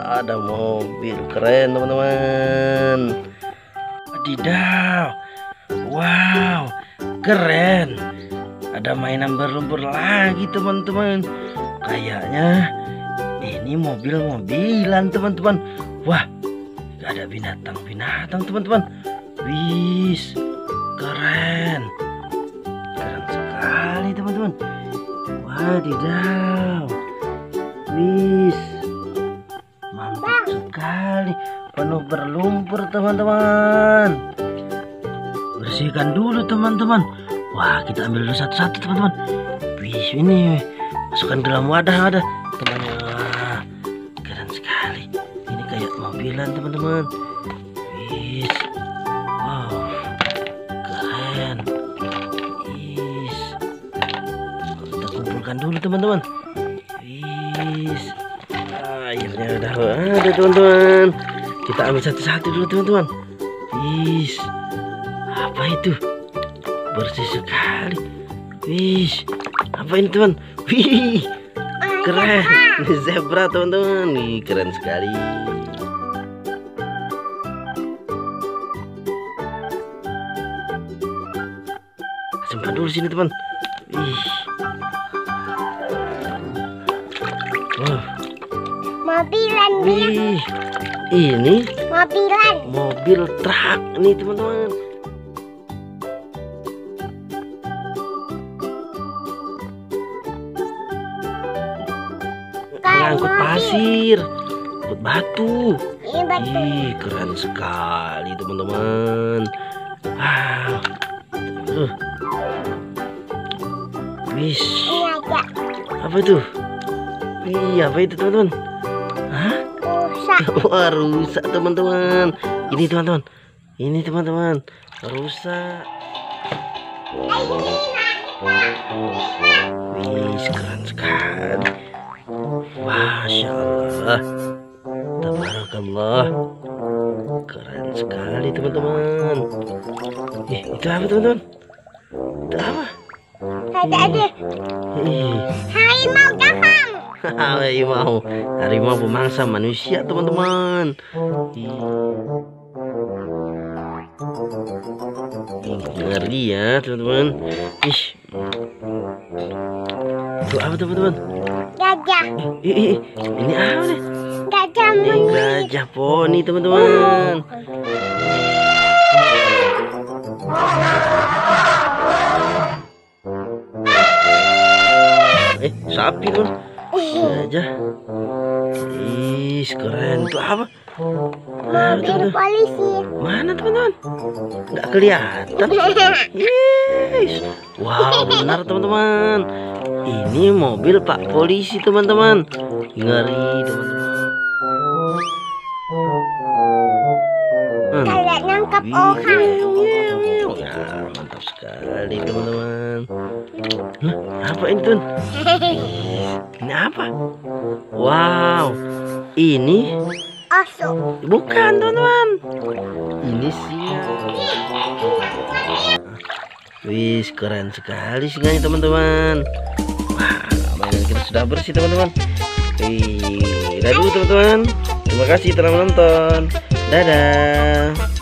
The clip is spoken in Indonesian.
ada mobil keren teman-teman. Wadidaw, wow keren, ada mainan berlumpur lagi teman-teman. Kayaknya ini mobil-mobilan teman-teman. Wah, ada binatang-binatang teman-teman. Wis, keren, keren sekali teman-teman. Wadidaw, wis, mantap sekali, penuh berlumpur teman-teman. Bersihkan dulu teman-teman. Wah, kita ambil dulu satu-satu teman-teman. Wis, ini masukkan dalam wadah ada temannya. Keren sekali, ini kayak mobilan teman-teman. Wis, wow keren. Wis, kita kumpulkan dulu teman-teman. Wis, akhirnya udah ada teman-teman. Kita ambil satu-satu dulu teman-teman. Wis, apa itu, bersih sekali. Wis, apa ini teman? Wih, keren, ini zebra teman-teman. Wih, keren sekali. Simpan dulu sini teman. Wih, wow, mobilan. Wih, ini mobilan, mobil truk nih teman-teman. Angkut pasir, angkut batu. Ih, keren sekali teman-teman. Wow. Wis. Apa itu? Wih, apa itu teman-teman? Hah? Rusak. Wah, rusak teman-teman. Ini teman-teman. Ini teman-teman. Rusak. Wih, keren sekali. Masya Allah, tabarakallah, keren sekali teman-teman. Itu apa teman-teman? Itu apa? Harimau gabang. Harimau pemangsa manusia teman-teman. Ngeri ya teman-teman. Itu apa teman-teman? Gajah. Ini apa nih? Gajah poni. Gajah poni teman-teman. Sapi kan? Gajah. Ih, keren. Itu apa? Mobil polisi. Mana teman-teman? Nggak kelihatan. Yes. Wow, benar teman-teman. Ini mobil Pak Polisi teman-teman. Ngeri teman-teman. Kayak nangkap orang. Nah, mantap sekali teman-teman. Nah, apa ini tuh? Ini apa? Wow, ini asu. Bukan teman-teman. Ini siapa? Wis, keren sekali singanya teman-teman. Wah, mainan kita sudah bersih teman-teman. Wih, dadah dulu teman-teman. Terima kasih telah menonton. Dadah.